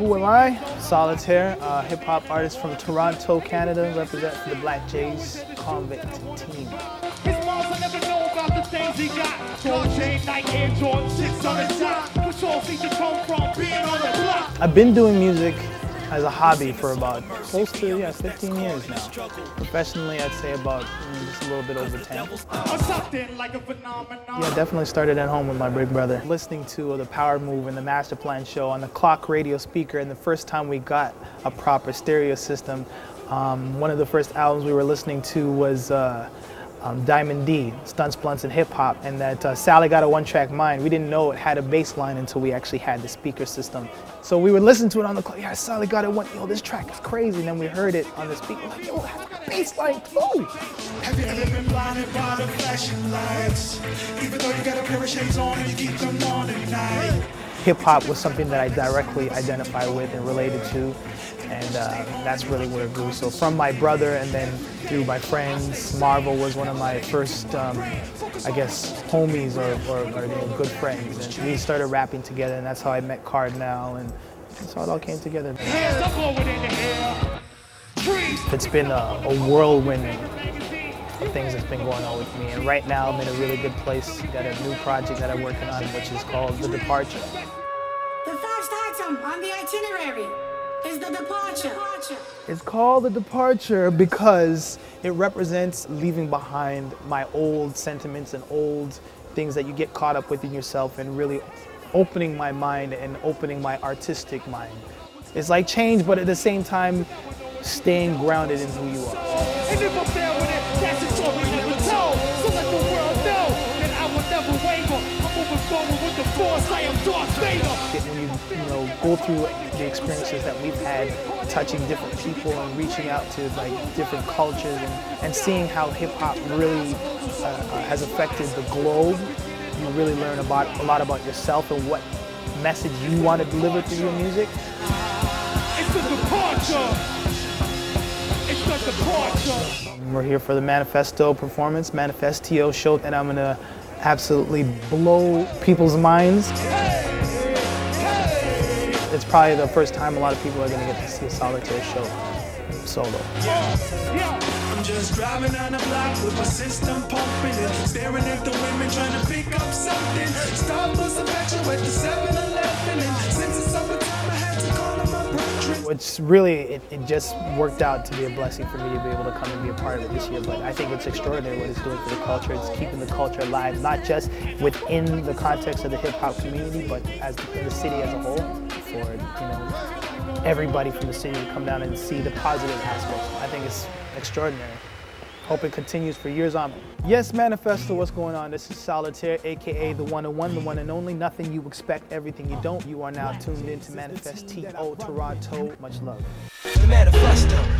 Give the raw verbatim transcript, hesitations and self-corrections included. Who am I? Solitair, a hip-hop artist from Toronto, Canada, represents the Black Jays convict team. His mama never know about the things he got. Gold chain, Nike, Air Jordan, six on the top. Which all seems to come from being on the block. I've been doing music as a hobby for about close to yeah, fifteen years now. Professionally, I'd say about mm, just a little bit over ten. Yeah, definitely started at home with my big brother. Listening to the Power Move and the Master Plan show on the clock radio speaker, and the first time we got a proper stereo system, um, one of the first albums we were listening to was uh, um, Diamond D, Stunts, Blunts, and Hip Hop, and that uh, Sally Got a One-Track Mind. We didn't know it had a bass line until we actually had the speaker system. So we would listen to it on the clock. Yeah, Sally got it one. Yo, this track is crazy. And then we heard it on the speaker. Like, yo, bass line too. Have you ever been blinded by the flashing lights? Even though you got a pair of shades on and you keep them on at night. Hip hop was something that I directly identify with and related to, and uh, that's really where it grew. So from my brother, and then through my friends, Marvel was one of my first, um, I guess, homies or, or, or you know, good friends. And we started rapping together, and that's how I met Kardinal, and that's how it all came together. It's been a, a whirlwind of things that's been going on with me, and right now I'm in a really good place. Got a new project that I'm working on, which is called The Departure. The first item on the itinerary is The Departure. It's called The Departure because it represents leaving behind my old sentiments and old things that you get caught up with in yourself, and really opening my mind and opening my artistic mind. It's like change, but at the same time, staying grounded in who you are. When you, you know, go through the experiences that we've had, touching different people and reaching out to like different cultures, and, and seeing how hip hop really uh, has affected the globe, you really learn about a lot about yourself and what message you want to deliver through your music. It's the departure. It's the departure. We're here for the Manifesto performance, Manifest T O show, and I'm gonna absolutely blow people's minds. Hey, hey. It's probably the first time a lot of people are going to get to see a Solitair show solo. Yeah, yeah. I'm just driving on the block with my system pumping it, staring at the women trying to pick up something. Starbucks special at the seven eleven, and since it's summertime I had to call on my brother. Which really, it, it just worked out to be a blessing for me to be able to come and be a part of it this year. But I think it's extraordinary what it's doing for the culture. It's keeping the culture alive, not just within the context of the hip hop community, but as in the city as a whole. For, you know, everybody from the city to come down and see the positive aspects. I think it's extraordinary. Hope it continues for years on. Yes, Manifesto, what's going on? This is Solitair, A K A the one oh one, the one and only. Nothing you expect, everything you don't. You are now tuned in to Manifest T O Toronto. Much love. The Manifesto.